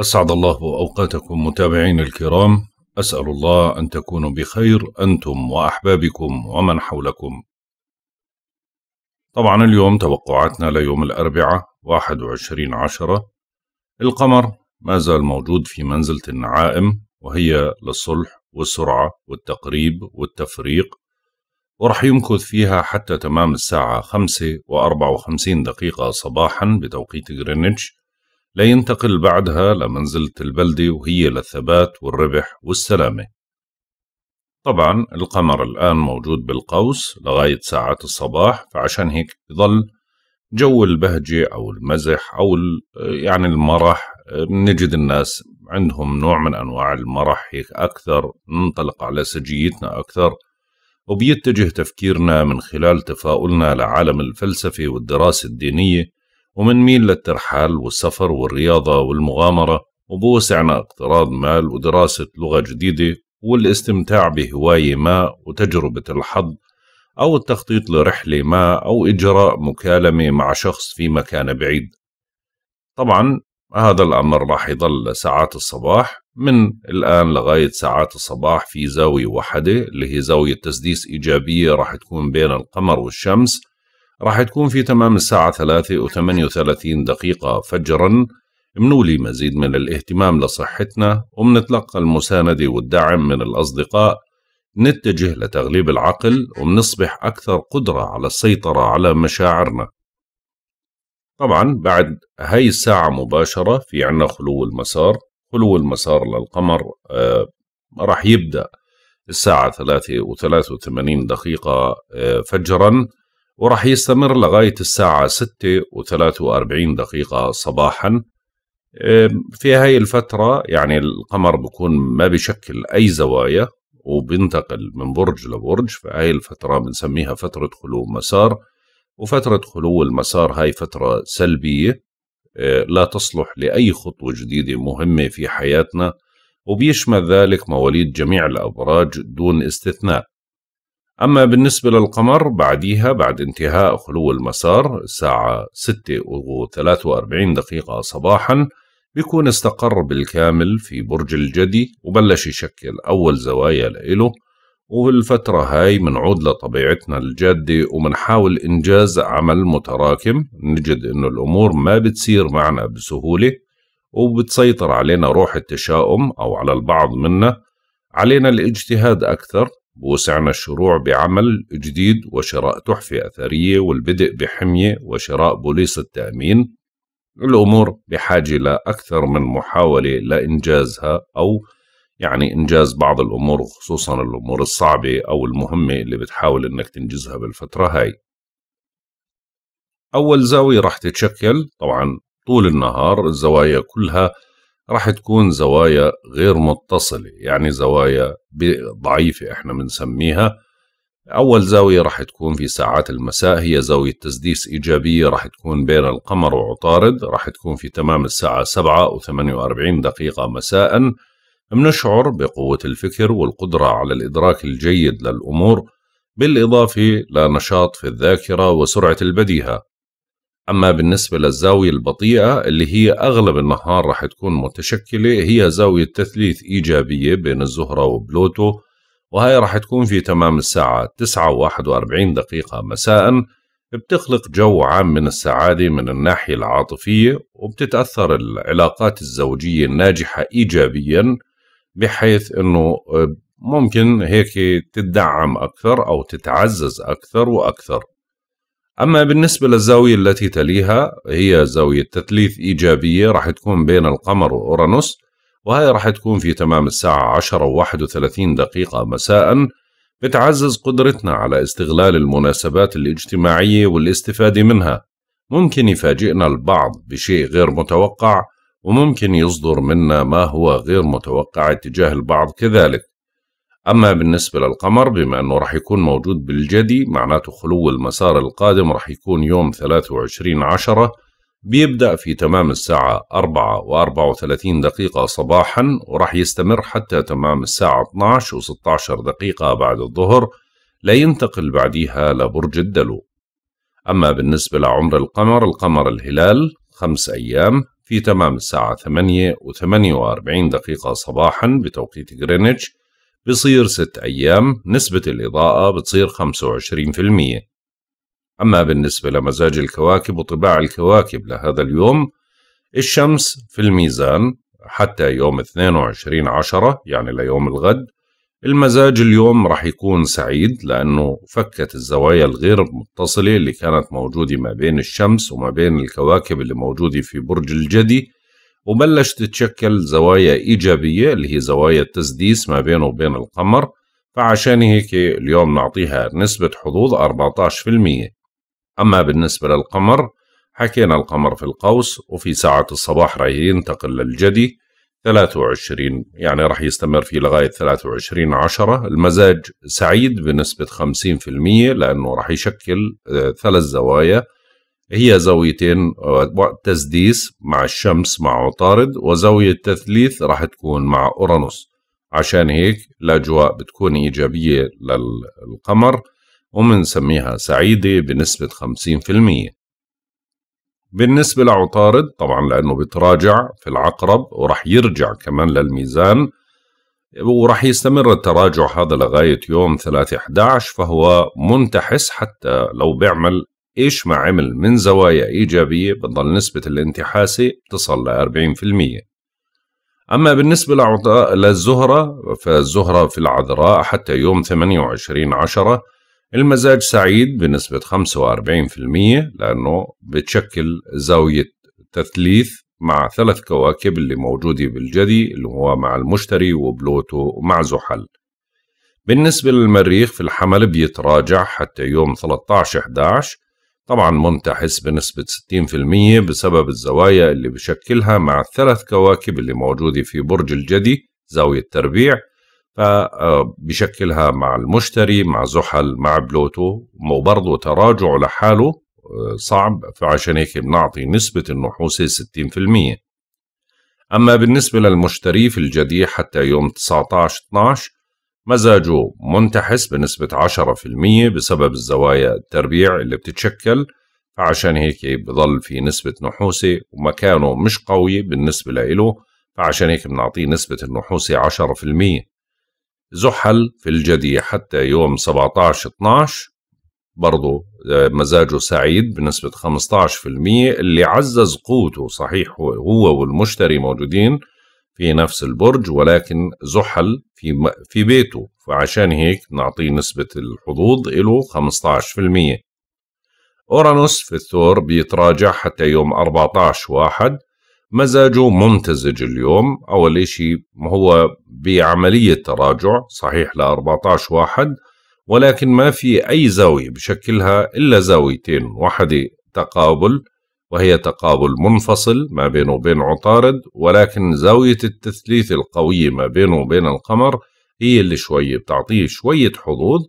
أسعد الله أوقاتكم متابعين الكرام، أسأل الله أن تكونوا بخير أنتم وأحبابكم ومن حولكم. طبعا اليوم توقعاتنا ليوم الأربعاء 21/10. القمر ما زال موجود في منزلة النعائم، وهي للصلح والسرعة والتقريب والتفريق، ورح يمكث فيها حتى تمام الساعة 5:54 صباحا بتوقيت غرينتش، لا ينتقل بعدها لمنزلة البلدي، وهي للثبات والربح والسلامة. طبعا القمر الآن موجود بالقوس لغاية ساعات الصباح، فعشان هيك يظل جو البهجة أو المزح أو يعني المرح. بنجد الناس عندهم نوع من أنواع المرح هيك أكثر، ننطلق على سجيتنا أكثر، وبيتجه تفكيرنا من خلال تفاؤلنا لعالم الفلسفة والدراسة الدينية، ومنميل للترحال والسفر والرياضة والمغامرة، وبوسعنا اقتراض مال ودراسة لغة جديدة والاستمتاع بهواية ما وتجربة الحظ، أو التخطيط لرحلة ما، أو إجراء مكالمة مع شخص في مكان بعيد. طبعا هذا الأمر راح يظل لساعات الصباح، من الآن لغاية ساعات الصباح في زاوية واحدة اللي هي زاوية تسديس إيجابية راح تكون بين القمر والشمس، راح تكون في تمام الساعة 3:38 فجرا. منولي مزيد من الاهتمام لصحتنا، ومنتلقى المساندة والدعم من الأصدقاء، نتجه لتغليب العقل، ومنصبح أكثر قدرة على السيطرة على مشاعرنا. طبعا بعد هاي الساعة مباشرة في عنا خلو المسار. خلو المسار للقمر راح يبدأ الساعة 3:83 فجرا، ورح يستمر لغاية الساعة 6:43 صباحا. في هاي الفترة يعني القمر بكون ما بشكل أي زوايا، وبينتقل من برج لبرج، فهاي الفترة بنسميها فترة خلو مسار. وفترة خلو المسار هاي فترة سلبية لا تصلح لأي خطوة جديدة مهمة في حياتنا، وبيشمل ذلك مواليد جميع الأبراج دون استثناء. أما بالنسبة للقمر بعديها، بعد انتهاء خلو المسار الساعة 6:43 صباحا، بيكون استقر بالكامل في برج الجدي، وبلش يشكل أول زوايا لإله. وبالفترة هاي منعود لطبيعتنا الجادة، ومنحاول إنجاز عمل متراكم، نجد إنه الأمور ما بتصير معنا بسهولة، وبتسيطر علينا روح التشاؤم، أو على البعض منا علينا الاجتهاد أكثر. بوسعنا الشروع بعمل جديد وشراء تحفة أثرية، والبدء بحمية وشراء بوليص التأمين. الأمور بحاجة لأكثر من محاولة لإنجازها، أو يعني إنجاز بعض الأمور، خصوصا الأمور الصعبة أو المهمة اللي بتحاول إنك تنجزها بالفترة هاي. أول زاوية راح تتشكل طبعا طول النهار، الزوايا كلها راح تكون زوايا غير متصلة، يعني زوايا ضعيفة احنا بنسميها. أول زاوية راح تكون في ساعات المساء، هي زاوية تسديس إيجابية، راح تكون بين القمر وعطارد، راح تكون في تمام الساعة 7:48 مساء. بنشعر بقوة الفكر والقدرة على الإدراك الجيد للأمور، بالإضافة لنشاط في الذاكرة وسرعة البديهة. أما بالنسبة للزاوية البطيئة اللي هي أغلب النهار راح تكون متشكلة، هي زاوية تثليث إيجابية بين الزهرة وبلوتو، وهي راح تكون في تمام الساعة 9:41 مساء. بتخلق جو عام من السعادة من الناحية العاطفية، وبتتأثر العلاقات الزوجية الناجحة إيجابيا، بحيث أنه ممكن هيك تدعم أكثر أو تتعزز أكثر وأكثر. أما بالنسبة للزاوية التي تليها، هي زاوية تثليث إيجابية، راح تكون بين القمر وأورانوس، وهي راح تكون في تمام الساعة 10:31 مساء. بتعزز قدرتنا على استغلال المناسبات الاجتماعية والاستفادة منها. ممكن يفاجئنا البعض بشيء غير متوقع، وممكن يصدر منا ما هو غير متوقع تجاه البعض كذلك. أما بالنسبة للقمر، بما أنه راح يكون موجود بالجدي، معناته خلو المسار القادم راح يكون يوم 23/10، بيبدأ في تمام الساعة 4:34 صباحا، وراح يستمر حتى تمام الساعة 12:16 بعد الظهر، لا ينتقل بعديها لبرج الدلو. أما بالنسبة لعمر القمر، الهلال 5 أيام، في تمام الساعة 8:48 صباحا بتوقيت جرينتش، بصير 6 أيام، نسبة الإضاءة بتصير 25%. أما بالنسبة لمزاج الكواكب وطباع الكواكب لهذا اليوم، الشمس في الميزان حتى يوم 22/10 يعني ليوم الغد. المزاج اليوم رح يكون سعيد لأنه فكت الزوايا الغير متصلة اللي كانت موجودة ما بين الشمس وما بين الكواكب اللي موجودة في برج الجدي، وبلشت تتشكل زوايا إيجابية اللي هي زوايا التسديس ما بينه وبين القمر، فعشان هيك اليوم نعطيها نسبة حظوظ 14%. أما بالنسبة للقمر، حكينا القمر في القوس وفي ساعة الصباح راح ينتقل للجدي 23، يعني راح يستمر فيه لغاية 23/10. المزاج سعيد بنسبة 50% لأنه راح يشكل 3 زوايا، هي زاويتين تسديس مع الشمس مع عطارد، وزاوية تثليث راح تكون مع أورانوس. عشان هيك الأجواء بتكون إيجابية للقمر ومنسميها سعيدة بنسبة 50%. بالنسبة لعطارد طبعا لأنه بتراجع في العقرب ورح يرجع كمان للميزان، ورح يستمر التراجع هذا لغاية يوم 3/11، فهو منتحس حتى لو بيعمل إيش ما عمل من زوايا إيجابية بتضل نسبة الانتحاسة تصل ل40%. أما بالنسبة للزهرة، فالزهرة في العذراء حتى يوم 28/10 المزاج سعيد بنسبة 45% لأنه بتشكل زاوية تثليث مع 3 كواكب اللي موجودة بالجدي اللي هو مع المشتري وبلوتو ومع زحل. بالنسبة للمريخ في الحمل بيتراجع حتى يوم 13/11، طبعا منتحس بنسبة 60% بسبب الزوايا اللي بشكلها مع 3 كواكب اللي موجودة في برج الجدي، زاوية تربيع بشكلها مع المشتري مع زحل مع بلوتو، وبرضه تراجع لحاله صعب، فعشان هيك بنعطي نسبة النحوسة 60%. أما بالنسبة للمشتري في الجدي حتى يوم 19/12 مزاجه منتحس بنسبة 10% بسبب الزوايا التربيع اللي بتتشكل، فعشان هيك بضل في نسبة نحوسة ومكانه مش قوي بالنسبة له، فعشان هيك بنعطيه نسبة النحوسة 10%. زحل في الجدي حتى يوم 17/12 برضه مزاجه سعيد بنسبة 15%، اللي عزز قوته. صحيح هو والمشتري موجودين في نفس البرج، ولكن زحل في بيته، فعشان هيك نعطيه نسبة الحظوظ له 15%. أورانوس في الثور بيتراجع حتى يوم 14/1، مزاجه ممتزج اليوم. أول إشي هو بعملية تراجع صحيح 14/1، ولكن ما في أي زاوية بشكلها إلا زاويتين، واحدة تقابل وهي تقابل منفصل ما بينه وبين عطارد، ولكن زاوية التثليث القوية ما بينه وبين القمر هي اللي شوية بتعطيه شوية حظوظ،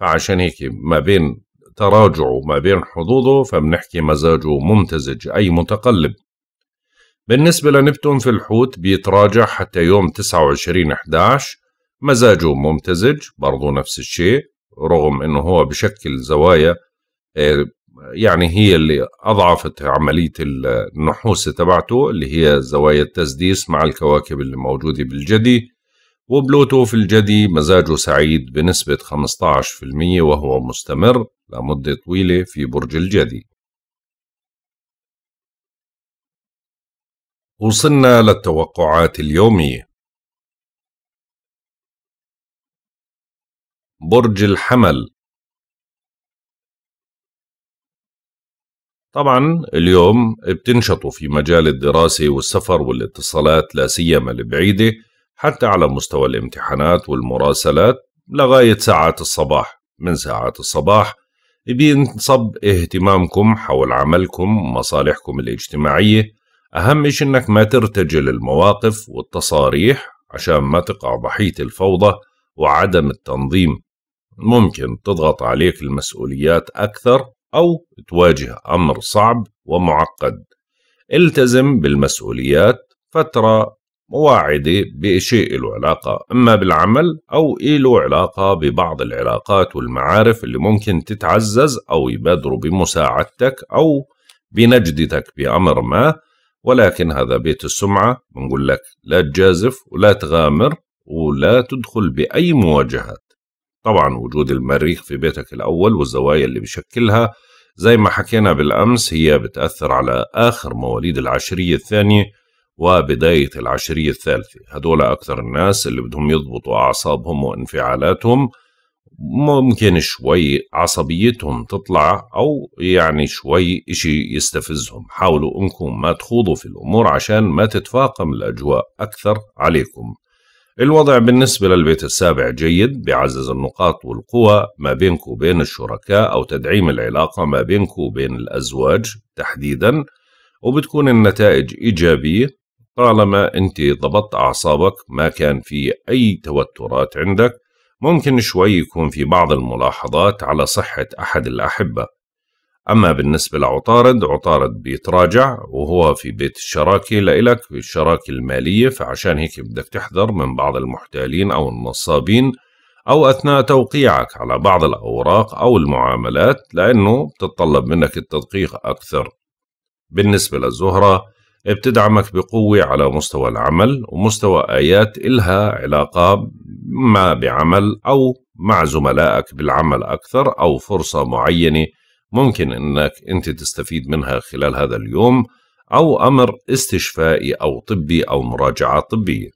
فعشان هيك ما بين تراجعه وما بين حظوظه فبنحكي مزاجه ممتزج أي متقلب. بالنسبة لنبتون في الحوت بيتراجع حتى يوم 29/11، مزاجه ممتزج برضو نفس الشيء، رغم انه هو بشكل زوايا يعني هي اللي اضعفت عملية النحوسة تبعته اللي هي زوايا التسديس مع الكواكب اللي موجودة بالجدي. وبلوتو في الجدي مزاجه سعيد بنسبة 15%، وهو مستمر لمدة طويلة في برج الجدي. وصلنا للتوقعات اليومية. برج الحمل، طبعا اليوم بتنشطوا في مجال الدراسة والسفر والاتصالات لا سيما البعيدة، حتى على مستوى الامتحانات والمراسلات لغاية ساعات الصباح. من ساعات الصباح بينصب اهتمامكم حول عملكم ومصالحكم الاجتماعية. أهم شيء إنك ما ترتجل المواقف والتصاريح عشان ما تقع ضحية الفوضى وعدم التنظيم. ممكن تضغط عليك المسؤوليات أكثر أو تواجه أمر صعب ومعقد. التزم بالمسؤوليات فترة واعدة بشيء له علاقة إما بالعمل أو له علاقة ببعض العلاقات والمعارف اللي ممكن تتعزز أو يبادروا بمساعدتك أو بنجدتك بأمر ما، ولكن هذا بيت السمعة، بنقول لك لا تجازف ولا تغامر ولا تدخل بأي مواجهات. طبعا وجود المريخ في بيتك الأول والزوايا اللي بيشكلها زي ما حكينا بالأمس هي بتأثر على آخر مواليد العشرية الثانية وبداية العشرية الثالثة. هدول أكثر الناس اللي بدهم يضبطوا أعصابهم وانفعالاتهم، ممكن شوي عصبيتهم تطلع أو يعني شوي إشي يستفزهم. حاولوا أنكم ما تخوضوا في الأمور عشان ما تتفاقم الأجواء أكثر عليكم. الوضع بالنسبة للبيت السابع جيد، بيعزز النقاط والقوى ما بينكم وبين الشركاء أو تدعيم العلاقة ما بينكم وبين الأزواج تحديدا، وبتكون النتائج إيجابية طالما أنت ضبطت أعصابك، ما كان في أي توترات عندك. ممكن شوي يكون في بعض الملاحظات على صحة أحد الأحبة. أما بالنسبة لعطارد، عطارد بيتراجع وهو في بيت الشراكة لإلك، في الشراكة المالية، فعشان هيك بدك تحذر من بعض المحتالين أو النصابين أو أثناء توقيعك على بعض الأوراق أو المعاملات، لأنه بتتطلب منك التدقيق أكثر. بالنسبة للزهرة بتدعمك بقوة على مستوى العمل ومستوى آيات إلها علاقة ما بعمل أو مع زملائك بالعمل أكثر، أو فرصة معينة ممكن أنك أنت تستفيد منها خلال هذا اليوم، أو أمر استشفائي أو طبي أو مراجعة طبية.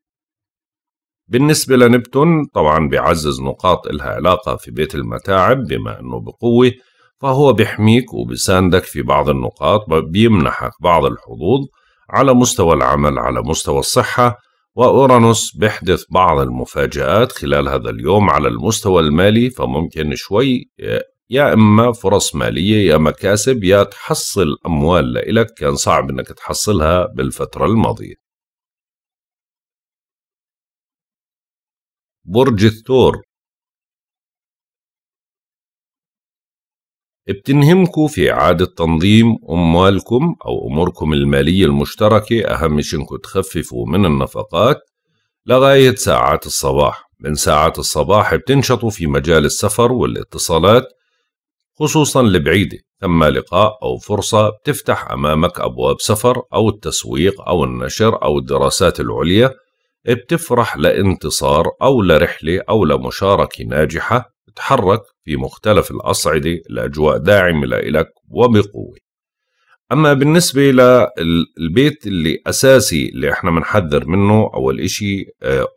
بالنسبة لنبتون طبعا بيعزز نقاط إلها علاقة في بيت المتاعب بما أنه بقوة، فهو بيحميك وبيساندك في بعض النقاط، بيمنحك بعض الحظوظ على مستوى العمل، على مستوى الصحة. وأورانوس بيحدث بعض المفاجآت خلال هذا اليوم على المستوى المالي، فممكن شوي يا إما فرص مالية يا مكاسب يا تحصل أموال لإلك كان صعب إنك تحصلها بالفترة الماضية. برج الثور بتنهمكوا في إعادة تنظيم أموالكم أو أموركم المالية المشتركة. أهم شي إنكم تخففوا من النفقات لغاية ساعات الصباح. من ساعات الصباح بتنشطوا في مجال السفر والاتصالات خصوصا البعيدة، ثم لقاء أو فرصة بتفتح أمامك أبواب سفر أو التسويق أو النشر أو الدراسات العليا. بتفرح لانتصار أو لرحلة أو لمشاركة ناجحة. تحرك في مختلف الأصعدة، الأجواء داعمة لإلك وبقوة. أما بالنسبة للبيت اللي أساسي اللي إحنا بنحذر منه، أول إشي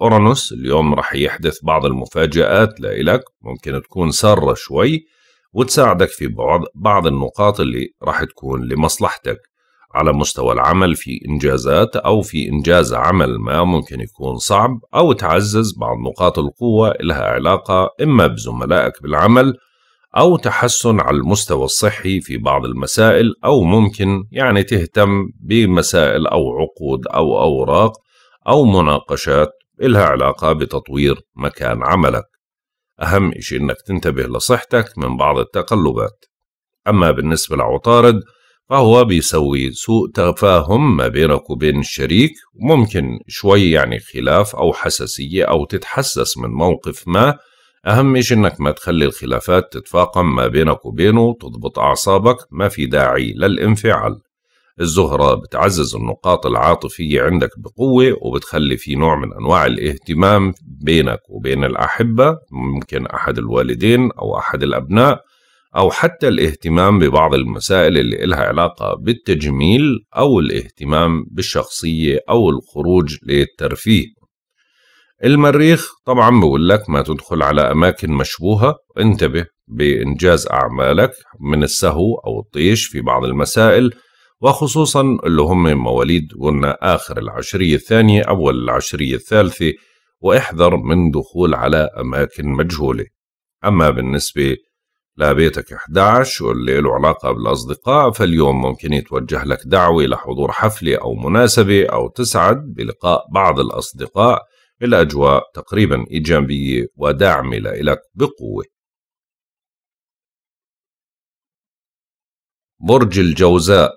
أورانوس اليوم رح يحدث بعض المفاجآت لإلك، ممكن تكون سارة شوي وتساعدك في بعض النقاط اللي رح تكون لمصلحتك. على مستوى العمل في إنجازات أو في إنجاز عمل ما ممكن يكون صعب، أو تعزز بعض نقاط القوة لها علاقة إما بزملائك بالعمل أو تحسن على المستوى الصحي في بعض المسائل، أو ممكن يعني تهتم بمسائل أو عقود أو أوراق أو مناقشات لها علاقة بتطوير مكان عملك. أهم شيء إنك تنتبه لصحتك من بعض التقلبات. أما بالنسبة لعطارد فهو بيسوي سوء تفاهم ما بينك وبين الشريك، وممكن شوي يعني خلاف أو حساسية أو تتحسس من موقف ما. أهم شيء إنك ما تخلي الخلافات تتفاقم ما بينك وبينه، تضبط أعصابك، ما في داعي للانفعال. الزهرة بتعزز النقاط العاطفية عندك بقوة، وبتخلي في نوع من أنواع الاهتمام بينك وبين الأحبة، ممكن أحد الوالدين أو أحد الأبناء، أو حتى الاهتمام ببعض المسائل اللي إلها علاقة بالتجميل أو الاهتمام بالشخصية أو الخروج للترفيه. المريخ طبعا بقول لك ما تدخل على أماكن مشبوهة، انتبه بإنجاز أعمالك من السهو أو الطيش في بعض المسائل، وخصوصا اللي هم مواليد قلنا آخر العشرية الثانية أول العشرية الثالثة، واحذر من دخول على أماكن مجهولة. أما بالنسبة لبيتك 11 واللي له علاقة بالأصدقاء، فاليوم ممكن يتوجه لك دعوة لحضور حفلة أو مناسبة أو تسعد بلقاء بعض الأصدقاء. الأجواء تقريبا إيجابية وداعمة لإلك بقوة. برج الجوزاء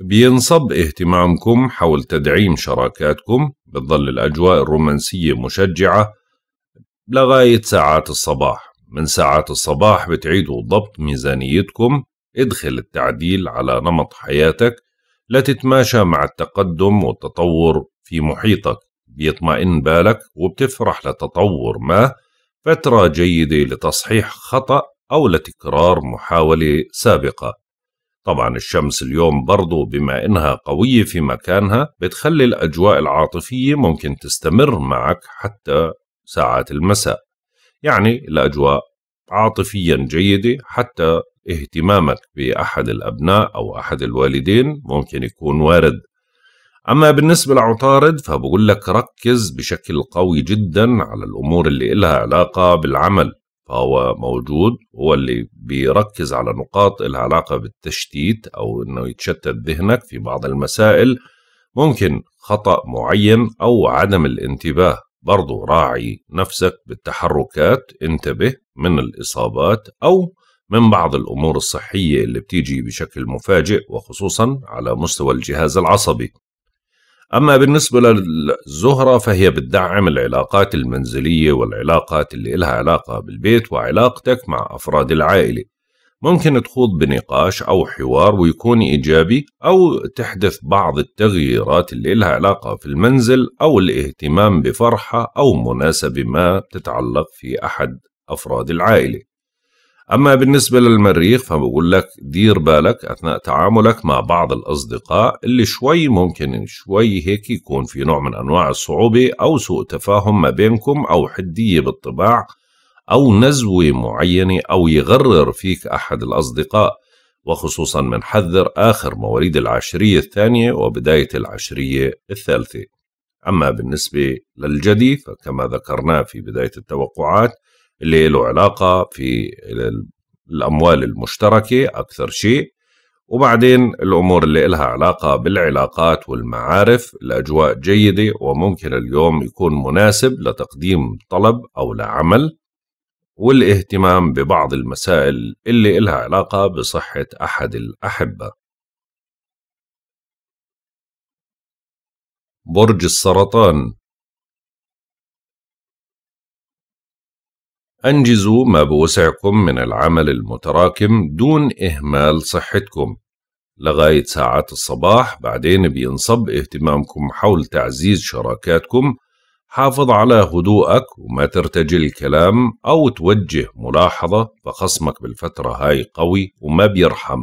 بينصب اهتمامكم حول تدعيم شراكاتكم، بتظل الأجواء الرومانسية مشجعة لغاية ساعات الصباح. من ساعات الصباح بتعيدوا ضبط ميزانيتكم، ادخل التعديل على نمط حياتك لتتماشى مع التقدم والتطور في محيطك. بيطمئن بالك وبتفرح لتطور ما، فترة جيدة لتصحيح خطأ أو لتكرار محاولة سابقة. طبعا الشمس اليوم برضو بما إنها قوية في مكانها بتخلي الأجواء العاطفية ممكن تستمر معك حتى ساعات المساء، يعني الأجواء عاطفيا جيدة، حتى اهتمامك بأحد الأبناء أو أحد الوالدين ممكن يكون وارد. أما بالنسبة لعطارد فبقول لك ركز بشكل قوي جدا على الأمور اللي إلها علاقة بالعمل، فهو موجود هو اللي بيركز على نقاط إلها علاقة بالتشتيت أو إنه يتشتت ذهنك في بعض المسائل، ممكن خطأ معين أو عدم الانتباه. برضو راعي نفسك بالتحركات، انتبه من الإصابات أو من بعض الأمور الصحية اللي بتيجي بشكل مفاجئ وخصوصا على مستوى الجهاز العصبي. أما بالنسبة للزهرة فهي بتدعم العلاقات المنزلية والعلاقات اللي إلها علاقة بالبيت وعلاقتك مع أفراد العائلة، ممكن تخوض بنقاش أو حوار ويكون إيجابي، أو تحدث بعض التغييرات اللي إلها علاقة في المنزل أو الاهتمام بفرحة أو مناسبة ما تتعلق في أحد أفراد العائلة. أما بالنسبة للمريخ فبقول لك دير بالك أثناء تعاملك مع بعض الأصدقاء اللي ممكن شوي هيك يكون في نوع من أنواع الصعوبة أو سوء تفاهم ما بينكم أو حدية بالطباع أو نزوة معينة أو يغرر فيك أحد الأصدقاء، وخصوصا من حذر آخر مواليد العشرية الثانية وبداية العشرية الثالثة. أما بالنسبة للجدي فكما ذكرناه في بداية التوقعات اللي له علاقة في الأموال المشتركة أكثر شيء، وبعدين الأمور اللي لها علاقة بالعلاقات والمعارف الأجواء جيدة، وممكن اليوم يكون مناسب لتقديم طلب أو لعمل والاهتمام ببعض المسائل اللي لها علاقة بصحة أحد الأحبة. برج السرطان، أنجزوا ما بوسعكم من العمل المتراكم دون إهمال صحتكم لغاية ساعات الصباح، بعدين بينصب اهتمامكم حول تعزيز شراكاتكم. حافظ على هدوءك وما ترتجل الكلام أو توجه ملاحظة، فخصمك بالفترة هاي قوي وما بيرحم.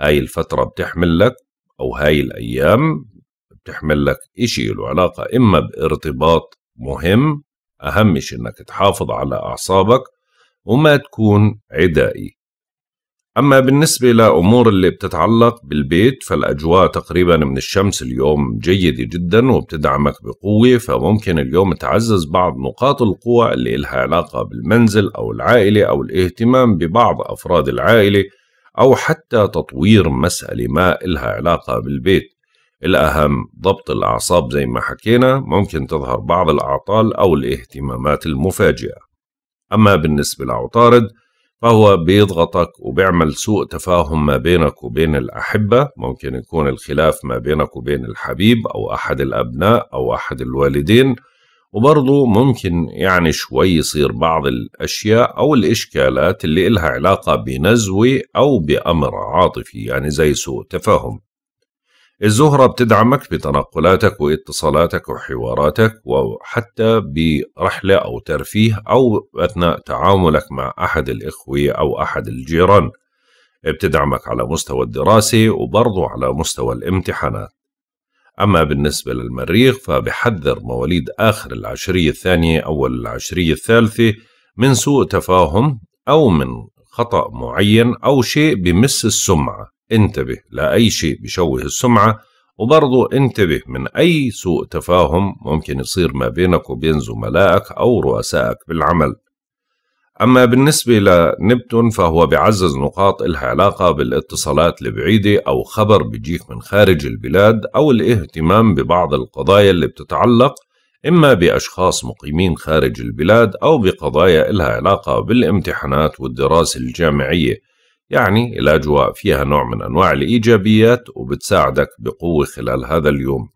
هاي الفترة بتحمل لك أو هاي الأيام بتحمل لك إشي له علاقة إما بارتباط مهم، أهم شيء إنك تحافظ على أعصابك وما تكون عدائي. أما بالنسبة لأمور اللي بتتعلق بالبيت فالأجواء تقريبا من الشمس اليوم جيدة جدا وبتدعمك بقوة، فممكن اليوم تعزز بعض نقاط القوة اللي لها علاقة بالمنزل أو العائلة أو الاهتمام ببعض أفراد العائلة أو حتى تطوير مسألة ما لها علاقة بالبيت. الأهم ضبط الأعصاب زي ما حكينا، ممكن تظهر بعض الأعطال أو الاهتمامات المفاجئة. أما بالنسبة لعطارد فهو بيضغطك وبيعمل سوء تفاهم ما بينك وبين الأحبة، ممكن يكون الخلاف ما بينك وبين الحبيب أو أحد الأبناء أو أحد الوالدين، وبرضه ممكن يعني شوي يصير بعض الأشياء أو الإشكالات اللي إلها علاقة بنزوة أو بأمر عاطفي، يعني زي سوء تفاهم. الزهرة بتدعمك بتنقلاتك واتصالاتك وحواراتك وحتى برحلة أو ترفيه أو أثناء تعاملك مع أحد الإخوة أو أحد الجيران. بتدعمك على مستوى الدراسة وبرضو على مستوى الامتحانات. أما بالنسبة للمريخ فبحذر مواليد آخر العشرية الثانية أول العشرية الثالثة من سوء تفاهم أو من خطأ معين أو شيء بمس السمعة. انتبه لأي شيء بيشوه السمعة، وبرضو انتبه من أي سوء تفاهم ممكن يصير ما بينك وبين زملائك أو رؤسائك بالعمل. أما بالنسبة لنبتون فهو بيعزز نقاط إلها علاقة بالاتصالات البعيدة أو خبر بيجيك من خارج البلاد أو الاهتمام ببعض القضايا اللي بتتعلق إما بأشخاص مقيمين خارج البلاد أو بقضايا إلها علاقة بالامتحانات والدراسة الجامعية. يعني الأجواء فيها نوع من أنواع الإيجابيات وبتساعدك بقوة خلال هذا اليوم.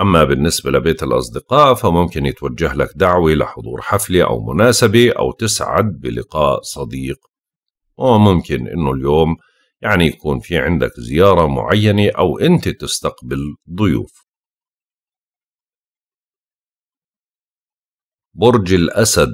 أما بالنسبة لبيت الأصدقاء فممكن يتوجه لك دعوة لحضور حفلة أو مناسبة أو تسعد بلقاء صديق وممكن انه اليوم يعني يكون في عندك زيارة معينة او انت تستقبل ضيوف. برج الأسد،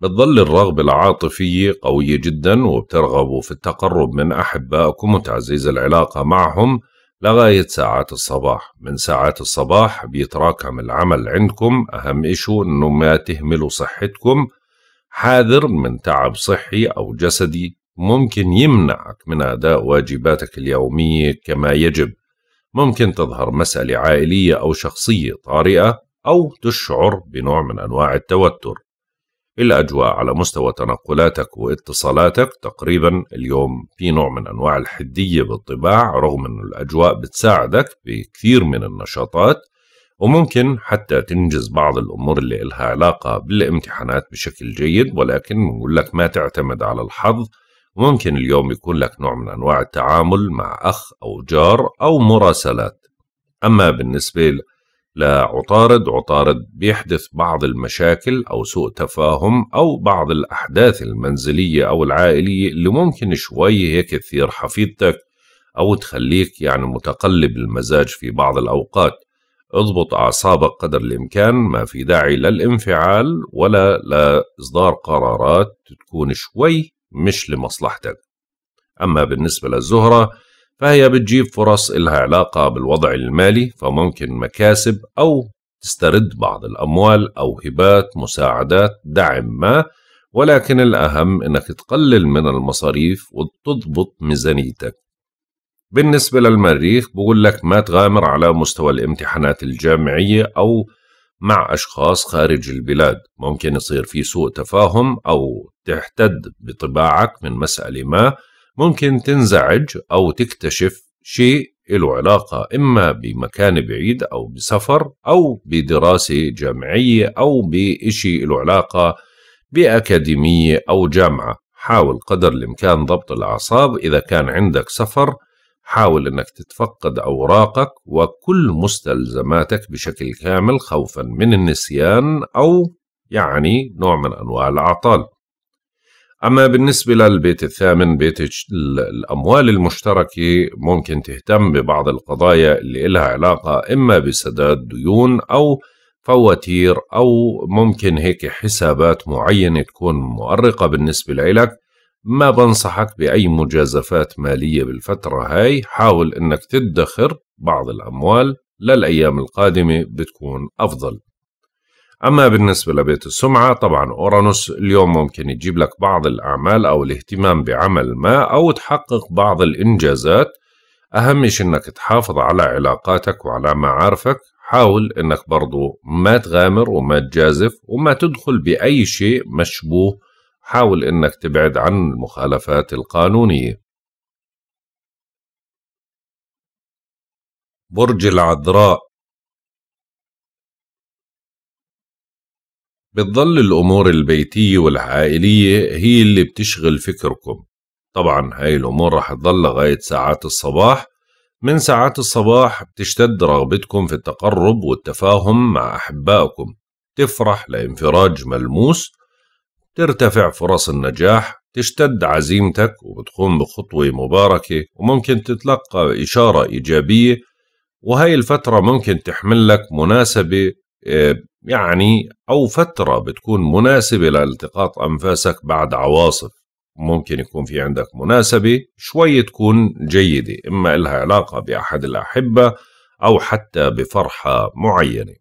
بتظل الرغبة العاطفية قوية جدا وبترغبوا في التقرب من أحبائكم وتعزيز العلاقة معهم لغاية ساعات الصباح. من ساعات الصباح بيتراكم العمل عندكم، أهم إشي إنه ما تهملوا صحتكم، حاذر من تعب صحي أو جسدي ممكن يمنعك من أداء واجباتك اليومية كما يجب. ممكن تظهر مسألة عائلية أو شخصية طارئة أو تشعر بنوع من أنواع التوتر. الأجواء على مستوى تنقلاتك واتصالاتك تقريبا اليوم في نوع من أنواع الحدية بالطباع، رغم أن الأجواء بتساعدك بكثير من النشاطات وممكن حتى تنجز بعض الأمور اللي إلها علاقة بالامتحانات بشكل جيد، ولكن بنقول لك ما تعتمد على الحظ. ممكن اليوم يكون لك نوع من أنواع التعامل مع أخ أو جار أو مراسلات. أما بالنسبة لعطارد، عطارد بيحدث بعض المشاكل أو سوء تفاهم أو بعض الأحداث المنزلية أو العائلية اللي ممكن شوي هيك تثير حفيظتك أو تخليك يعني متقلب المزاج في بعض الأوقات. اضبط أعصابك قدر الإمكان، ما في داعي للانفعال ولا لإصدار قرارات تكون شوي مش لمصلحتك. أما بالنسبة للزهرة فهي بتجيب فرص إلها علاقة بالوضع المالي، فممكن مكاسب أو تسترد بعض الأموال أو هبات، مساعدات، دعم ما، ولكن الأهم إنك تقلل من المصاريف وتضبط ميزانيتك. بالنسبة للمريخ بقول لك ما تغامر على مستوى الامتحانات الجامعية أو مع أشخاص خارج البلاد، ممكن يصير في سوء تفاهم أو تحتد بطباعك من مسألة ما. ممكن تنزعج أو تكتشف شيء له علاقة إما بمكان بعيد أو بسفر أو بدراسة جامعية أو بإشي له علاقة بأكاديمية أو جامعة. حاول قدر الإمكان ضبط الأعصاب، إذا كان عندك سفر حاول أنك تتفقد أوراقك وكل مستلزماتك بشكل كامل خوفا من النسيان أو يعني نوع من أنواع العطال. أما بالنسبة للبيت الثامن، بيت الأموال المشتركة، ممكن تهتم ببعض القضايا اللي إلها علاقة إما بسداد ديون أو فواتير أو ممكن هيك حسابات معينة تكون مؤرقة بالنسبة لإلك. ما بنصحك بأي مجازفات مالية بالفترة هاي، حاول إنك تدخر بعض الأموال للأيام القادمة بتكون أفضل. أما بالنسبة لبيت السمعة طبعا أورانوس اليوم ممكن يجيب لك بعض الأعمال أو الاهتمام بعمل ما أو تحقق بعض الإنجازات. أهم شيء أنك تحافظ على علاقاتك وعلى معارفك، حاول أنك برضو ما تغامر وما تجازف وما تدخل بأي شيء مشبوه، حاول أنك تبعد عن المخالفات القانونية. برج العذراء، بتظل الأمور البيتية والعائلية هي اللي بتشغل فكركم. طبعا هاي الأمور رح تظل لغاية ساعات الصباح. من ساعات الصباح بتشتد رغبتكم في التقرب والتفاهم مع أحبائكم، تفرح لانفراج ملموس، ترتفع فرص النجاح، تشتد عزيمتك وبتقوم بخطوة مباركة وممكن تتلقى إشارة إيجابية. وهاي الفترة ممكن تحمل لك مناسبة يعني أو فترة بتكون مناسبة لالتقاط أنفاسك بعد عواصف. ممكن يكون في عندك مناسبة شوي تكون جيدة، إما إلها علاقة بأحد الأحبة أو حتى بفرحة معينة.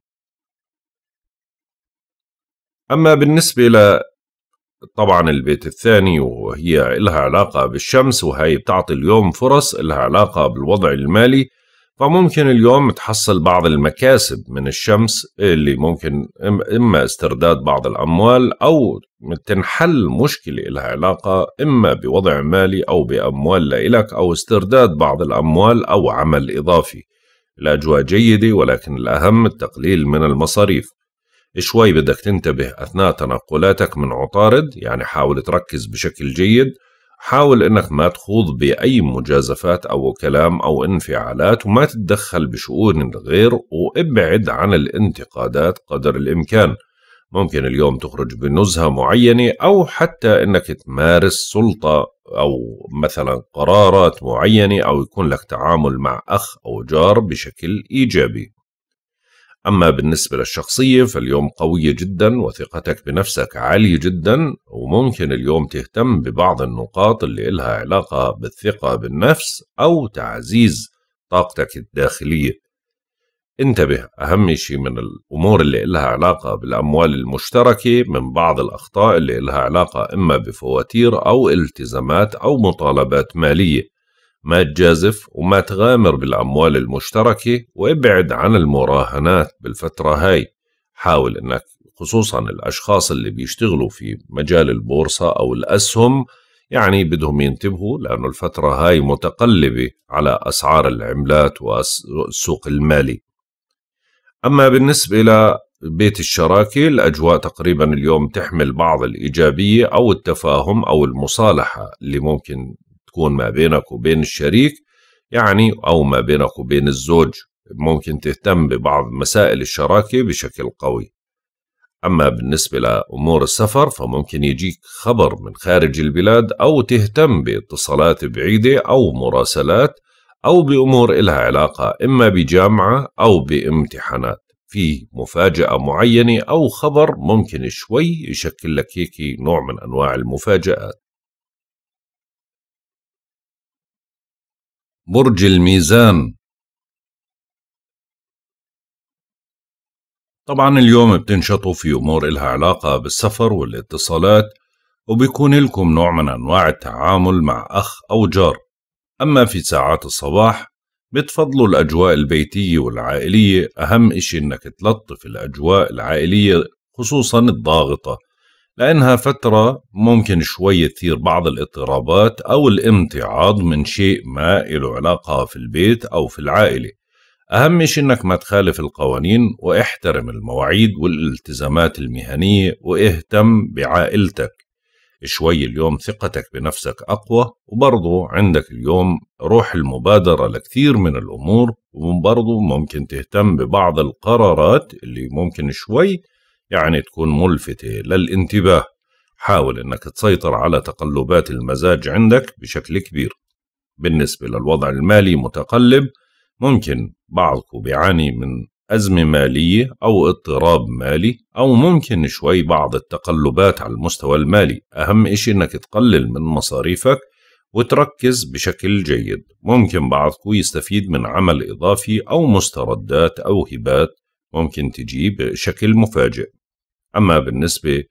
أما بالنسبة ل طبعا البيت الثاني وهي إلها علاقة بالشمس، وهي بتعطي اليوم فرص إلها علاقة بالوضع المالي، فممكن اليوم تحصل بعض المكاسب من الشمس اللي ممكن إما استرداد بعض الأموال أو تنحل مشكلة لها علاقة إما بوضع مالي أو بأموال لإلك أو استرداد بعض الأموال أو عمل إضافي. الأجواء جيدة، ولكن الأهم التقليل من المصاريف. شوي بدك تنتبه أثناء تنقلاتك من عطارد، يعني حاول تركز بشكل جيد، حاول انك ما تخوض باي مجازفات او كلام او انفعالات، وما تتدخل بشؤون الغير، وابعد عن الانتقادات قدر الامكان. ممكن اليوم تخرج بنزهة معينة أو حتى أنك تمارس سلطة أو مثلا قرارات معينة أو يكون لك تعامل مع أخ أو جار بشكل إيجابي. أما بالنسبة للشخصية فاليوم قوية جدا وثقتك بنفسك عالية جدا، وممكن اليوم تهتم ببعض النقاط اللي إلها علاقة بالثقة بالنفس أو تعزيز طاقتك الداخلية. انتبه، أهم شيء من الأمور اللي إلها علاقة بالأموال المشتركة من بعض الأخطاء اللي إلها علاقة إما بفواتير أو التزامات أو مطالبات مالية. ما تجازف وما تغامر بالأموال المشتركة، وابعد عن المراهنات بالفترة هاي. حاول أنك خصوصا الأشخاص اللي بيشتغلوا في مجال البورصة أو الأسهم يعني بدهم ينتبهوا، لأنه الفترة هاي متقلبة على أسعار العملات والسوق المالي. أما بالنسبة لبيت الشراكة الأجواء تقريبا اليوم تحمل بعض الإيجابية أو التفاهم أو المصالحة اللي ممكن تكون ما بينك وبين الشريك يعني أو ما بينك وبين الزوج. ممكن تهتم ببعض مسائل الشراكة بشكل قوي. أما بالنسبة لأمور السفر فممكن يجيك خبر من خارج البلاد أو تهتم باتصالات بعيدة أو مراسلات أو بأمور إلها علاقة إما بجامعة أو بامتحانات. في مفاجأة معينة أو خبر ممكن شوي يشكل لك هيك نوع من أنواع المفاجآت. برج الميزان، طبعا اليوم بتنشطوا في أمور إلها علاقة بالسفر والاتصالات، وبيكون لكم نوع من أنواع التعامل مع أخ أو جار. أما في ساعات الصباح بتفضلوا الأجواء البيتية والعائلية. أهم إشي إنك تلطف الأجواء العائلية خصوصا الضاغطة، لأنها فترة ممكن شوي تثير بعض الاضطرابات أو الامتعاض من شيء ما له علاقة في البيت أو في العائلة. أهم شيء إنك ما تخالف القوانين واحترم المواعيد والالتزامات المهنية واهتم بعائلتك. شوي اليوم ثقتك بنفسك أقوى، وبرضو عندك اليوم روح المبادرة لكثير من الأمور، وبرضو ممكن تهتم ببعض القرارات اللي ممكن شوي يعني تكون ملفتة للانتباه. حاول أنك تسيطر على تقلبات المزاج عندك بشكل كبير. بالنسبة للوضع المالي متقلب، ممكن بعضكم بيعاني من أزمة مالية أو اضطراب مالي أو ممكن شوي بعض التقلبات على المستوى المالي. أهم إشي أنك تقلل من مصاريفك وتركز بشكل جيد. ممكن بعضكم يستفيد من عمل إضافي أو مستردات أو هبات ممكن تجي بشكل مفاجئ. أما بالنسبة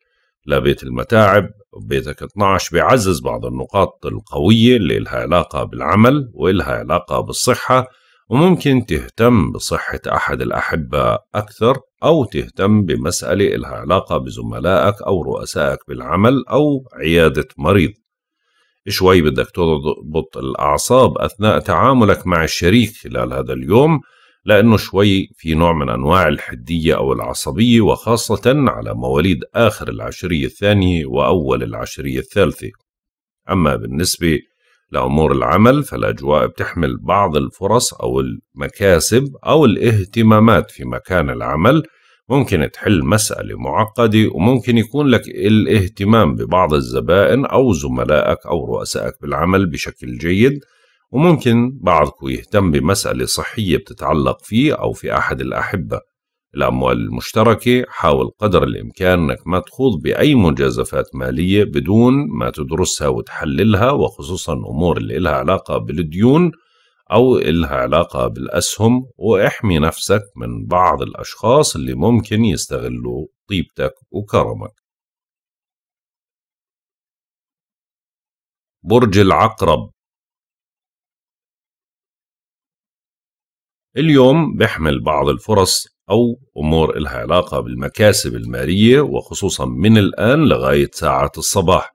لبيت المتاعب بيتك 12 بيعزز بعض النقاط القوية اللي لها علاقة بالعمل ولها علاقة بالصحة، وممكن تهتم بصحة أحد الأحبة أكثر أو تهتم بمسألة لها علاقة بزملائك أو رؤسائك بالعمل أو عيادة مريض. شوي بدك تضبط الأعصاب أثناء تعاملك مع الشريك خلال هذا اليوم، لأنه شوي في نوع من أنواع الحدية أو العصبية، وخاصة على مواليد آخر العشرية الثانية وأول العشرية الثالثة. أما بالنسبة لأمور العمل فالأجواء بتحمل بعض الفرص أو المكاسب أو الاهتمامات في مكان العمل. ممكن تحل مسألة معقدة وممكن يكون لك الاهتمام ببعض الزبائن أو زملائك أو رؤسائك بالعمل بشكل جيد، وممكن بعضكم يهتم بمسألة صحية بتتعلق فيه أو في أحد الأحبة. الأموال المشتركة حاول قدر الإمكان أنك ما تخوض بأي مجازفات مالية بدون ما تدرسها وتحللها، وخصوصا أمور اللي لها علاقة بالديون أو لها علاقة بالأسهم، واحمي نفسك من بعض الأشخاص اللي ممكن يستغلوا طيبتك وكرمك. برج العقرب، اليوم بيحمل بعض الفرص أو أمور لها علاقة بالمكاسب المالية، وخصوصا من الآن لغاية ساعة الصباح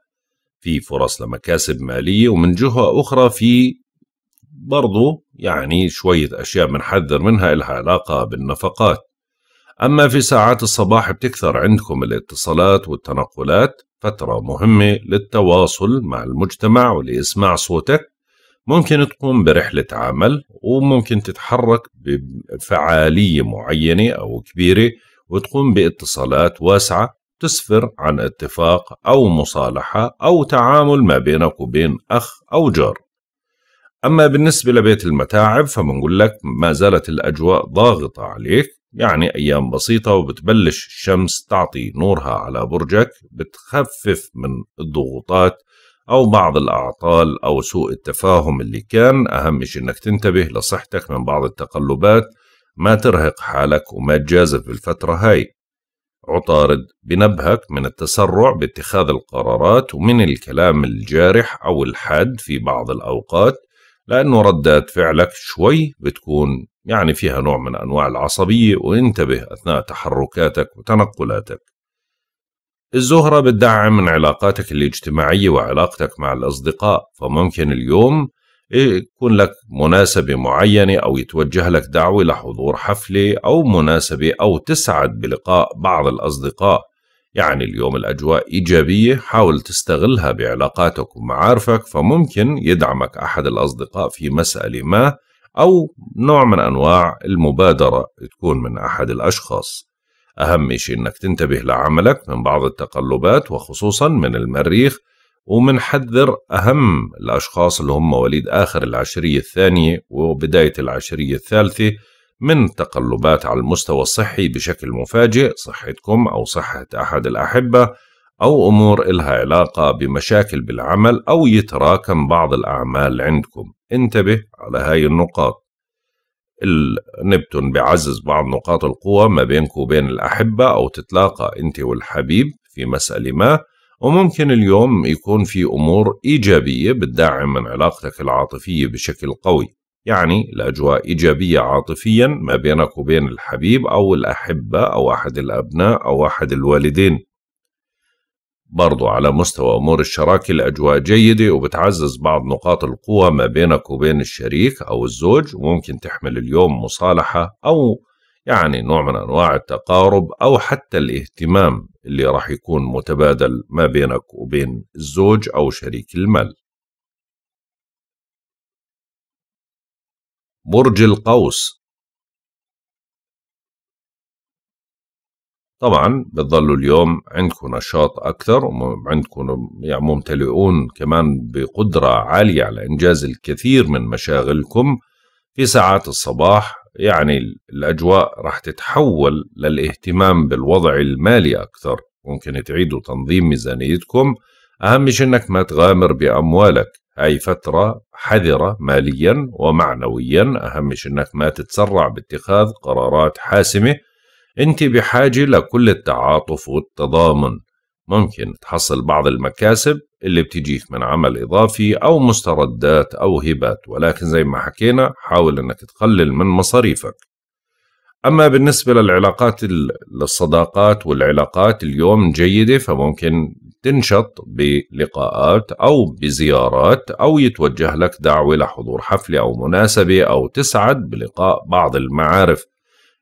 في فرص لمكاسب مالية. ومن جهة أخرى في برضو يعني شوية أشياء بنحذر منها لها علاقة بالنفقات. أما في ساعات الصباح بتكثر عندكم الاتصالات والتنقلات، فترة مهمة للتواصل مع المجتمع ولإسماع صوتك. ممكن تقوم برحلة عمل وممكن تتحرك بفعالية معينة أو كبيرة، وتقوم باتصالات واسعة تسفر عن اتفاق أو مصالحة أو تعامل ما بينك وبين أخ أو جار. أما بالنسبة لبيت المتاعب فبنقول لك ما زالت الأجواء ضاغطة عليك، يعني أيام بسيطة وبتبلش الشمس تعطي نورها على برجك، بتخفف من الضغوطات أو بعض الأعطال أو سوء التفاهم اللي كان. أهم شيء أنك تنتبه لصحتك من بعض التقلبات، ما ترهق حالك وما تجازف بالفترة هاي. عطارد بنبهك من التسرع باتخاذ القرارات ومن الكلام الجارح أو الحاد في بعض الأوقات، لأنه ردات فعلك شوي بتكون يعني فيها نوع من أنواع العصبية، وانتبه أثناء تحركاتك وتنقلاتك. الزهرة بتدعم من علاقاتك الاجتماعية وعلاقتك مع الأصدقاء، فممكن اليوم يكون لك مناسبة معينة أو يتوجه لك دعوة لحضور حفلة أو مناسبة أو تسعد بلقاء بعض الأصدقاء. يعني اليوم الأجواء إيجابية، حاول تستغلها بعلاقاتك ومعارفك، فممكن يدعمك أحد الأصدقاء في مسألة ما أو نوع من أنواع المبادرة تكون من أحد الأشخاص. أهم شيء أنك تنتبه لعملك من بعض التقلبات وخصوصا من المريخ، ومنحذر أهم الأشخاص اللي هم وليد آخر العشرية الثانية وبداية العشرية الثالثة من تقلبات على المستوى الصحي بشكل مفاجئ، صحتكم أو صحة أحد الأحبة أو أمور إلها علاقة بمشاكل بالعمل أو يتراكم بعض الأعمال عندكم. انتبه على هاي النقاط. النبتون بيعزز بعض نقاط القوة ما بينك وبين الأحبة أو تتلاقى أنت والحبيب في مسألة ما، وممكن اليوم يكون في أمور إيجابية بتدعم من علاقتك العاطفية بشكل قوي. يعني الأجواء إيجابية عاطفيا ما بينك وبين الحبيب أو الأحبة أو أحد الأبناء أو أحد الوالدين. برضو على مستوى أمور الشراكة الأجواء جيدة وبتعزز بعض نقاط القوة ما بينك وبين الشريك أو الزوج، وممكن تحمل اليوم مصالحة أو يعني نوع من أنواع التقارب أو حتى الاهتمام اللي راح يكون متبادل ما بينك وبين الزوج أو شريك المال. برج القوس طبعا بتظلوا اليوم عندكم نشاط أكثر، وعندكم يعني ممتلئون كمان بقدرة عالية على إنجاز الكثير من مشاغلكم في ساعات الصباح. يعني الأجواء راح تتحول للاهتمام بالوضع المالي أكثر، ممكن تعيدوا تنظيم ميزانيتكم. أهم شيء إنك ما تغامر بأموالك، هاي فترة حذرة ماليا ومعنويا. أهم شيء إنك ما تتسرع باتخاذ قرارات حاسمة، أنت بحاجة لكل التعاطف والتضامن. ممكن تحصل بعض المكاسب اللي بتجيك من عمل إضافي أو مستردات أو هبات، ولكن زي ما حكينا حاول أنك تقلل من مصاريفك. أما بالنسبة للعلاقات للصداقات والعلاقات اليوم جيدة، فممكن تنشط بلقاءات أو بزيارات أو يتوجه لك دعوة لحضور حفلة أو مناسبة أو تسعد بلقاء بعض المعارف.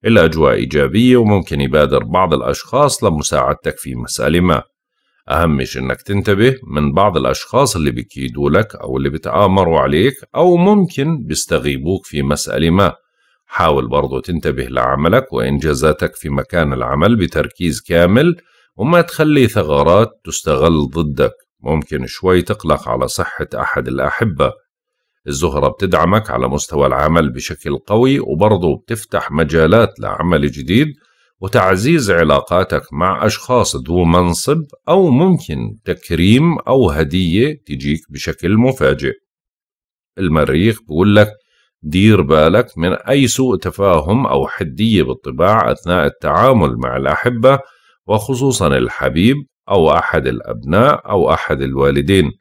الأجواء إيجابية وممكن يبادر بعض الأشخاص لمساعدتك في مسألة ما. أهم شيء إنك تنتبه من بعض الأشخاص اللي بيكيدوا لك أو اللي بتآمروا عليك أو ممكن بيستغيبوك في مسألة ما. حاول برضو تنتبه لعملك وإنجازاتك في مكان العمل بتركيز كامل، وما تخلي ثغرات تستغل ضدك. ممكن شوي تقلق على صحة أحد الأحبة. الزهرة بتدعمك على مستوى العمل بشكل قوي، وبرضو بتفتح مجالات لعمل جديد وتعزيز علاقاتك مع أشخاص ذو منصب، أو ممكن تكريم أو هدية تجيك بشكل مفاجئ. المريخ بيقول لك دير بالك من أي سوء تفاهم أو حدية بالطباع أثناء التعامل مع الأحبة، وخصوصا الحبيب أو أحد الأبناء أو أحد الوالدين.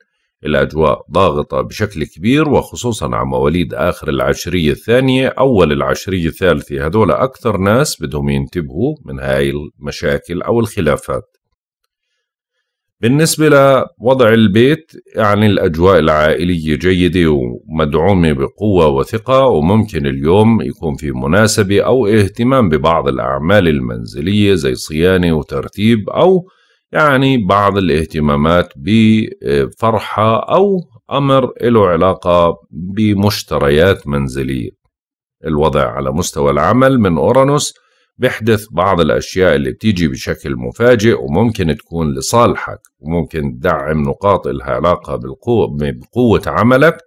الأجواء ضاغطة بشكل كبير، وخصوصا على مواليد آخر العشرية الثانية أول العشرية الثالثة، هدول أكثر ناس بدهم ينتبهوا من هاي المشاكل أو الخلافات. بالنسبة لوضع البيت، يعني الأجواء العائلية جيدة ومدعومة بقوة وثقة، وممكن اليوم يكون في مناسبة أو اهتمام ببعض الأعمال المنزلية زي صيانة وترتيب، أو يعني بعض الاهتمامات بفرحة أو أمر له علاقة بمشتريات منزلية. الوضع على مستوى العمل من أورانوس بيحدث بعض الأشياء اللي بتيجي بشكل مفاجئ وممكن تكون لصالحك وممكن تدعم نقاط إلها علاقة بقوة عملك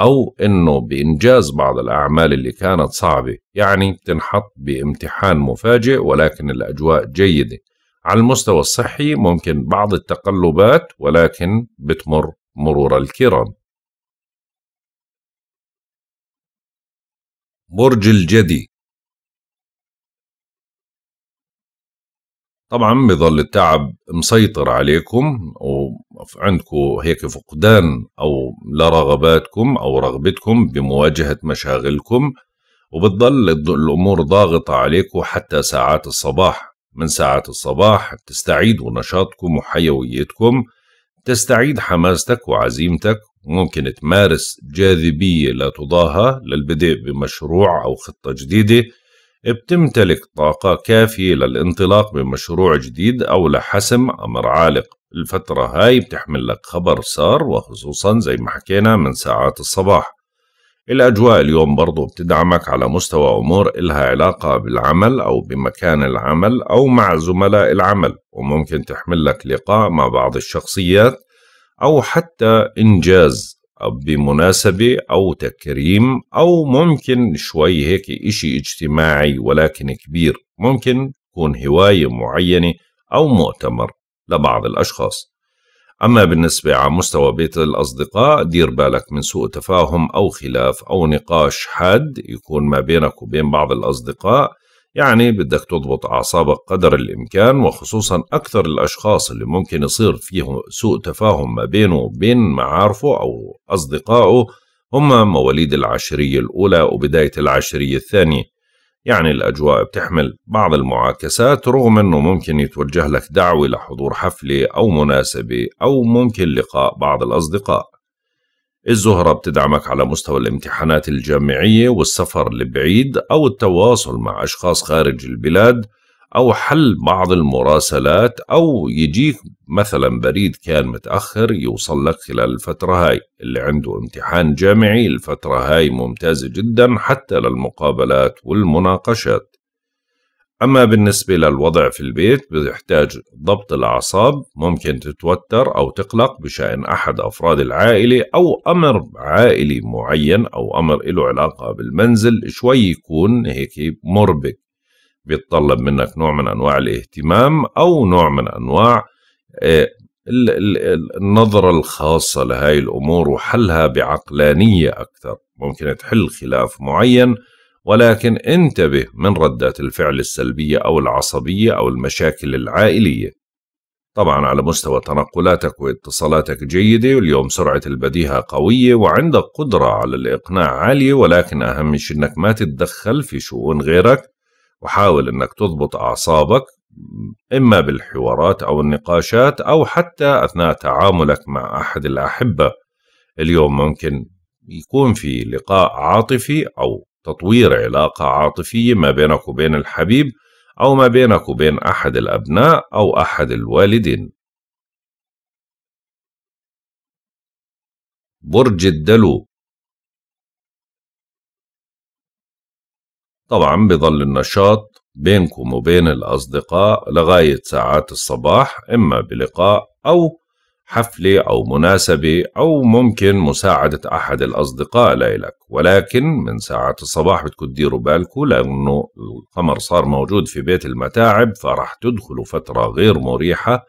أو إنه بإنجاز بعض الأعمال اللي كانت صعبة، يعني بتنحط بامتحان مفاجئ ولكن الأجواء جيدة. على المستوى الصحي ممكن بعض التقلبات ولكن بتمر مرور الكرام. برج الجدي طبعا بظل التعب مسيطر عليكم وعندكم هيك فقدان أو لرغباتكم أو رغبتكم بمواجهة مشاغلكم، وبتظل الأمور ضاغطة عليكم حتى ساعات الصباح. من ساعات الصباح تستعيدوا نشاطكم وحيويتكم، تستعيد حماستك وعزيمتك، وممكن تمارس جاذبية لا تضاهى للبدء بمشروع أو خطة جديدة. بتمتلك طاقة كافية للانطلاق بمشروع جديد أو لحسم أمر عالق. الفترة هاي بتحمل لك خبر سار، وخصوصا زي ما حكينا من ساعات الصباح. الأجواء اليوم برضو بتدعمك على مستوى أمور إلها علاقة بالعمل أو بمكان العمل أو مع زملاء العمل، وممكن تحمل لك لقاء مع بعض الشخصيات أو حتى إنجاز بمناسبة أو تكريم، أو ممكن شوي هيك إشي اجتماعي ولكن كبير. ممكن تكون هواية معينة أو مؤتمر لبعض الأشخاص. أما بالنسبة على مستوى بيت الأصدقاء، دير بالك من سوء تفاهم أو خلاف أو نقاش حاد يكون ما بينك وبين بعض الأصدقاء، يعني بدك تضبط أعصابك قدر الإمكان، وخصوصا أكثر الأشخاص اللي ممكن يصير فيهم سوء تفاهم ما بينه وبين معارفه أو أصدقائه هم مواليد العشرية الأولى وبداية العشرية الثانية. يعني الأجواء بتحمل بعض المعاكسات، رغم أنه ممكن يتوجه لك دعوة لحضور حفلة أو مناسبة أو ممكن لقاء بعض الأصدقاء. الزهرة بتدعمك على مستوى الامتحانات الجامعية والسفر لبعيد أو التواصل مع أشخاص خارج البلاد أو حل بعض المراسلات، أو يجيك مثلا بريد كان متأخر يوصل لك خلال الفترة هاي. اللي عنده امتحان جامعي الفترة هاي ممتازة جدا حتى للمقابلات والمناقشات. أما بالنسبة للوضع في البيت بيحتاج ضبط الأعصاب، ممكن تتوتر أو تقلق بشأن أحد أفراد العائلة أو أمر عائلي معين أو أمر له علاقة بالمنزل شوي يكون هيك مربك، بيتطلب منك نوع من أنواع الاهتمام أو نوع من أنواع النظرة الخاصة لهاي الأمور وحلها بعقلانية أكثر. ممكن تحل خلاف معين ولكن انتبه من ردات الفعل السلبية أو العصبية أو المشاكل العائلية. طبعا على مستوى تنقلاتك واتصالاتك جيدة، واليوم سرعة البديهة قوية وعندك قدرة على الإقناع عالية، ولكن أهم شيء أنك ما تتدخل في شؤون غيرك، وحاول أنك تضبط أعصابك إما بالحوارات أو النقاشات أو حتى أثناء تعاملك مع أحد الأحبة. اليوم ممكن يكون في لقاء عاطفي أو تطوير علاقة عاطفية ما بينك وبين الحبيب أو ما بينك وبين أحد الأبناء أو أحد الوالدين. برج الدلو طبعا بظل النشاط بينكم وبين الأصدقاء لغاية ساعات الصباح، إما بلقاء أو حفلة أو مناسبة أو ممكن مساعدة أحد الأصدقاء لإلك، ولكن من ساعات الصباح بدكم تديروا بالكم لأنه القمر صار موجود في بيت المتاعب، فرح تدخلوا فترة غير مريحة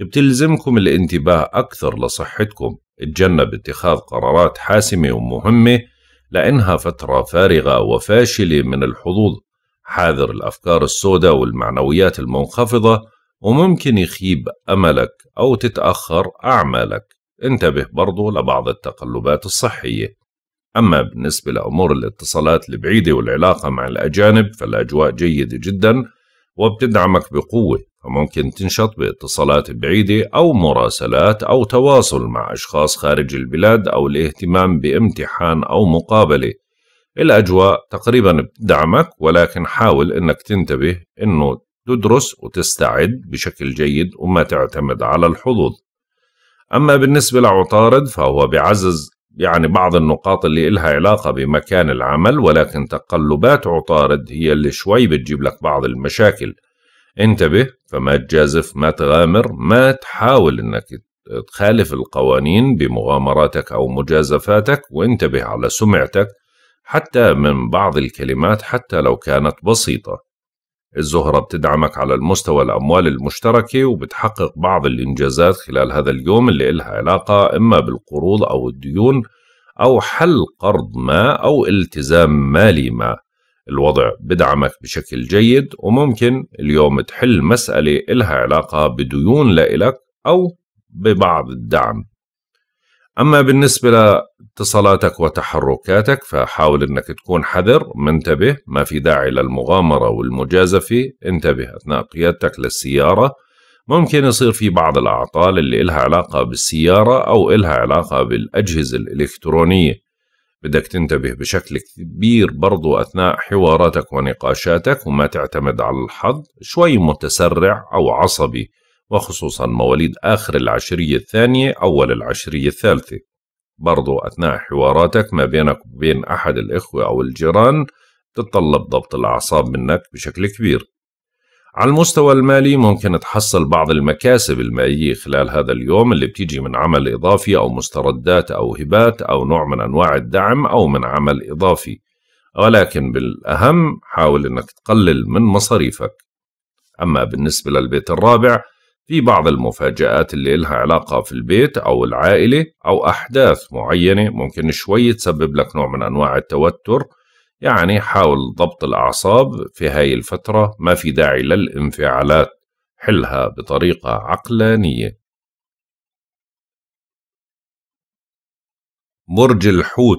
بتلزمكم الانتباه أكثر لصحتكم. اتجنب اتخاذ قرارات حاسمة ومهمة لأنها فترة فارغة وفاشلة من الحظوظ. حاذر الأفكار السوداء والمعنويات المنخفضة، وممكن يخيب أملك أو تتأخر أعمالك. انتبه برضو لبعض التقلبات الصحية. أما بالنسبة لأمور الاتصالات البعيدة والعلاقة مع الأجانب فالأجواء جيدة جدا وبتدعمك بقوة، فممكن تنشط باتصالات بعيدة أو مراسلات أو تواصل مع أشخاص خارج البلاد أو الاهتمام بامتحان أو مقابلة. الأجواء تقريبا بتدعمك، ولكن حاول أنك تنتبه أنه تدرس وتستعد بشكل جيد وما تعتمد على الحظوظ. أما بالنسبة لعطارد فهو بعزز يعني بعض النقاط اللي إلها علاقة بمكان العمل، ولكن تقلبات عطارد هي اللي شوي بتجيب لك بعض المشاكل. انتبه، فما تجازف، ما تغامر، ما تحاول إنك تخالف القوانين بمغامراتك أو مجازفاتك، وانتبه على سمعتك حتى من بعض الكلمات حتى لو كانت بسيطة. الزهرة بتدعمك على المستوى الأموال المشتركة وبتحقق بعض الإنجازات خلال هذا اليوم اللي إلها علاقة إما بالقروض أو الديون أو حل قرض ما أو التزام مالي ما. الوضع بدعمك بشكل جيد، وممكن اليوم تحل مسألة إلها علاقة بديون لإلك أو ببعض الدعم. أما بالنسبة لاتصالاتك وتحركاتك فحاول أنك تكون حذر، منتبه، ما في داعي للمغامرة والمجازفة. انتبه أثناء قيادتك للسيارة، ممكن يصير في بعض الأعطال اللي إلها علاقة بالسيارة أو إلها علاقة بالأجهزة الإلكترونية. بدك تنتبه بشكل كبير برضو أثناء حواراتك ونقاشاتك، وما تعتمد على الحظ، شوي متسرع أو عصبي، وخصوصا مواليد آخر العشرية الثانية أول العشرية الثالثة. برضو أثناء حواراتك ما بينك وبين أحد الإخوة أو الجيران تتطلب ضبط الأعصاب منك بشكل كبير. على المستوى المالي ممكن تحصل بعض المكاسب المالية خلال هذا اليوم اللي بتيجي من عمل إضافي أو مستردات أو هبات أو نوع من أنواع الدعم أو من عمل إضافي، ولكن بالأهم حاول أنك تقلل من مصاريفك. أما بالنسبة للبيت الرابع، في بعض المفاجآت اللي لها علاقة في البيت أو العائلة أو أحداث معينة ممكن شوي تسبب لك نوع من أنواع التوتر، يعني حاول ضبط الأعصاب في هاي الفترة، ما في داعي للانفعالات، حلها بطريقة عقلانية. برج الحوت،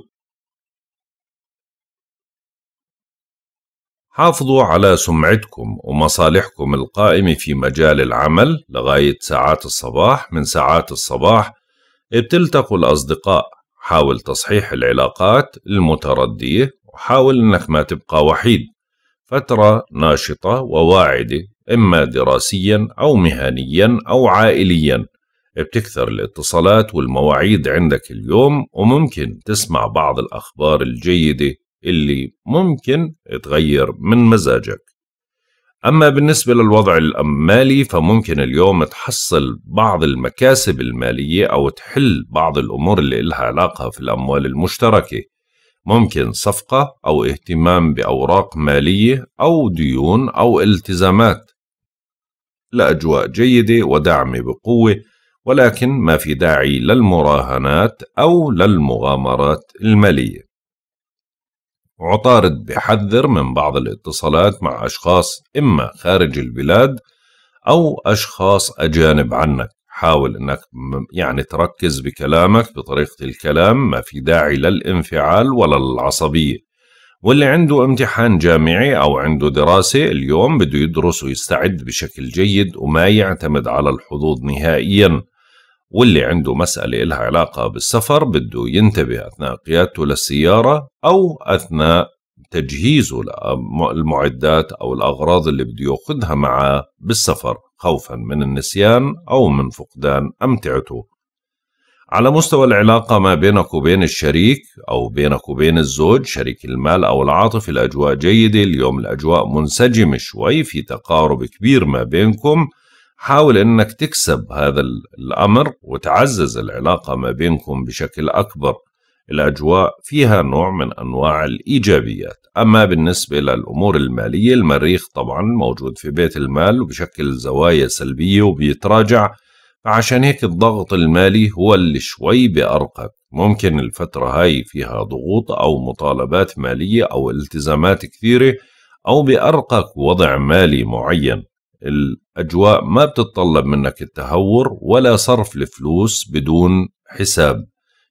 حافظوا على سمعتكم ومصالحكم القائمة في مجال العمل لغاية ساعات الصباح. من ساعات الصباح بتلتقوا الأصدقاء، حاول تصحيح العلاقات المتردية وحاول أنك ما تبقى وحيد. فترة ناشطة وواعدة إما دراسيا أو مهنيا أو عائليا، بتكثر الاتصالات والمواعيد عندك اليوم، وممكن تسمع بعض الأخبار الجيدة اللي ممكن تغير من مزاجك. أما بالنسبة للوضع المالي فممكن اليوم تحصل بعض المكاسب المالية أو تحل بعض الأمور اللي لها علاقة في الأموال المشتركة، ممكن صفقة أو اهتمام بأوراق مالية أو ديون أو التزامات. الأجواء جيدة ودعمة بقوة، ولكن ما في داعي للمراهنات أو للمغامرات المالية. عطارد بحذر من بعض الاتصالات مع أشخاص إما خارج البلاد أو أشخاص أجانب عنك، حاول أنك يعني تركز بكلامك بطريقة الكلام، ما في داعي للانفعال ولا للعصبية. واللي عنده امتحان جامعي أو عنده دراسة اليوم بده يدرس ويستعد بشكل جيد وما يعتمد على الحظوظ نهائياً. واللي عنده مسألة إلها علاقة بالسفر بده ينتبه أثناء قيادته للسيارة أو أثناء تجهيزه للمعدات أو الأغراض اللي بده يأخذها معه بالسفر خوفا من النسيان أو من فقدان أمتعته. على مستوى العلاقة ما بينك وبين الشريك أو بينك وبين الزوج، شريك المال أو العاطفة، الأجواء جيدة اليوم، الأجواء منسجمة شوي، في تقارب كبير ما بينكم، حاول أنك تكسب هذا الأمر وتعزز العلاقة ما بينكم بشكل أكبر. الأجواء فيها نوع من أنواع الإيجابيات. أما بالنسبة للأمور المالية، المريخ طبعا موجود في بيت المال وبشكل زوايا سلبية وبيتراجع، فعشان هيك الضغط المالي هو اللي شوي بأرقك. ممكن الفترة هاي فيها ضغوط أو مطالبات مالية أو التزامات كثيرة أو بأرقك وضع مالي معين. الأجواء ما بتتطلب منك التهور ولا صرف الفلوس بدون حساب،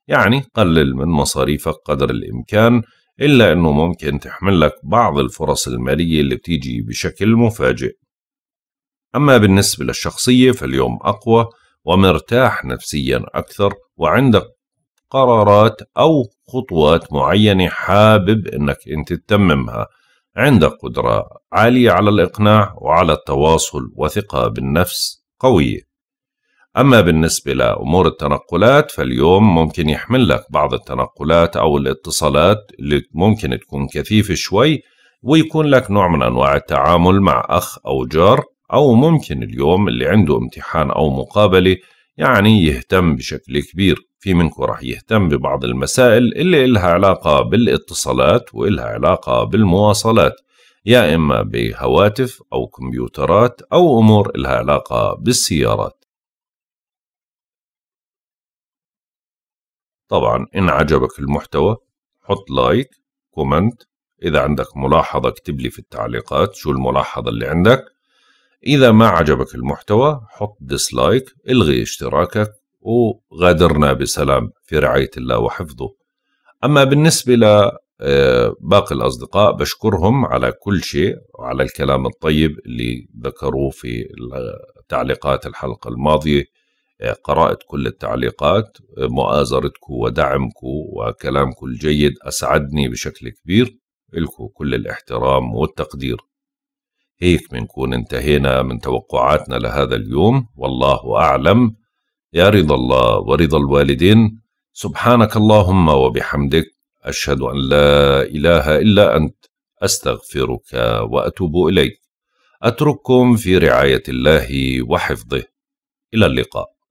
يعني قلل من مصاريفك قدر الإمكان، إلا أنه ممكن تحمل لك بعض الفرص المالية اللي بتيجي بشكل مفاجئ. أما بالنسبة للشخصية فاليوم أقوى ومرتاح نفسيا أكثر، وعندك قرارات أو خطوات معينة حابب أنك أنت تتممها، عندك قدرة عالية على الإقناع وعلى التواصل وثقة بالنفس قوية. أما بالنسبة لأمور التنقلات فاليوم ممكن يحمل لك بعض التنقلات أو الاتصالات اللي ممكن تكون كثيفة شوي، ويكون لك نوع من أنواع التعامل مع أخ أو جار، أو ممكن اليوم اللي عنده امتحان أو مقابلة يعني يهتم بشكل كبير. في منكم رح يهتم ببعض المسائل اللي إلها علاقة بالاتصالات وإلها علاقة بالمواصلات، يا إما بهواتف أو كمبيوترات أو أمور إلها علاقة بالسيارات. طبعا إن عجبك المحتوى حط لايك، كومنت، إذا عندك ملاحظة اكتب لي في التعليقات شو الملاحظة اللي عندك. إذا ما عجبك المحتوى حط ديسلايك، إلغي اشتراكك، وغادرنا بسلام في رعاية الله وحفظه. أما بالنسبة لباقي الأصدقاء بشكرهم على كل شيء وعلى الكلام الطيب اللي ذكروه في تعليقات الحلقة الماضية. قرأت كل التعليقات، مؤازرتكم ودعمكم وكلامكم الجيد أسعدني بشكل كبير، إلكم كل الاحترام والتقدير. هيك بنكون انتهينا من توقعاتنا لهذا اليوم، والله أعلم. يا رضا الله ورضا الوالدين. سبحانك اللهم وبحمدك، أشهد أن لا إله إلا أنت، أستغفرك وأتوب إليك. أترككم في رعاية الله وحفظه، إلى اللقاء.